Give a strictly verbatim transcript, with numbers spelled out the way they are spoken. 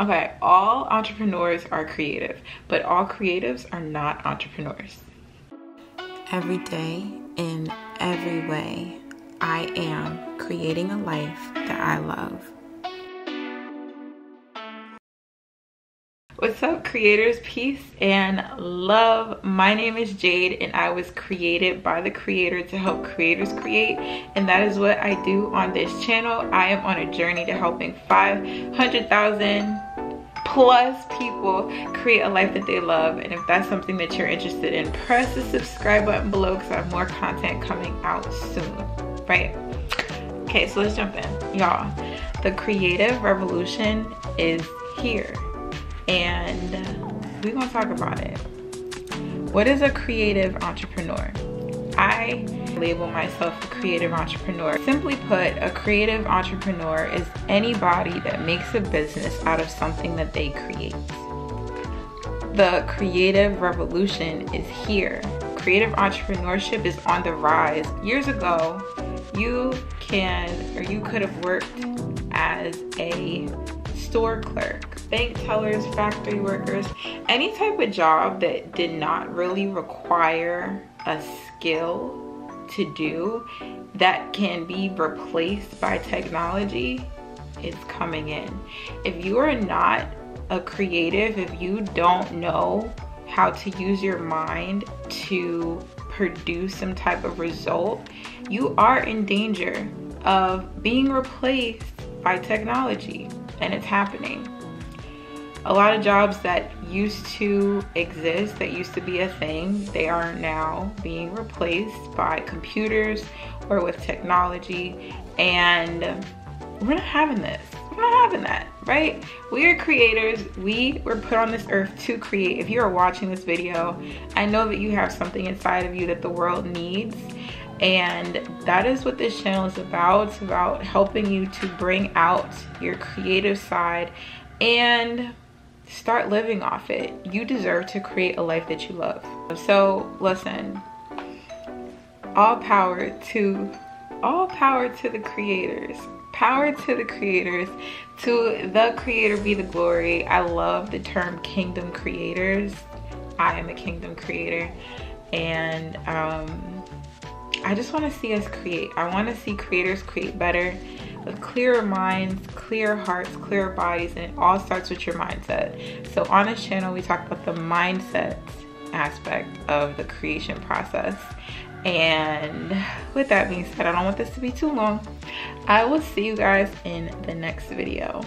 Okay, all entrepreneurs are creative, but all creatives are not entrepreneurs. Every day, in every way, I am creating a life that I love. What's up, creators? Peace and love. My name is Jade, and I was created by the creator to help creators create, and that is what I do on this channel. I am on a journey to helping five hundred thousand plus people create a life that they love, and if that's something that you're interested in, press the subscribe button below because I have more content coming out soon, right? Okay, so let's jump in, y'all. The creative revolution is here. And we're gonna talk about it. What is a creative entrepreneur? I label myself a creative entrepreneur. Simply put, a creative entrepreneur is anybody that makes a business out of something that they create. The creative revolution is here. Creative entrepreneurship is on the rise. Years ago, you can or you could have worked as a store clerk, bank tellers, factory workers, any type of job that did not really require a skill to do that can be replaced by technology. It's coming in. If you are not a creative, if you don't know how to use your mind to produce some type of result, you are in danger of being replaced by technology. And it's happening. A lot of jobs that used to exist, that used to be a thing, they are now being replaced by computers or with technology. And we're not having this. We're not having that, right? We are creators. We were put on this earth to create. If you are watching this video, I know that you have something inside of you that the world needs. And that is what this channel is about. It's about helping you to bring out your creative side and start living off it. You deserve to create a life that you love. So listen, all power to, all power to the creators. Power to the creators. To the creator be the glory. I love the term kingdom creators. I am a kingdom creator. And um, I just want to see us create. I want to see creators create better with clearer minds, clear hearts, clearer bodies, and it all starts with your mindset. So on this channel, we talk about the mindset aspect of the creation process. And with that being said, I don't want this to be too long. I will see you guys in the next video.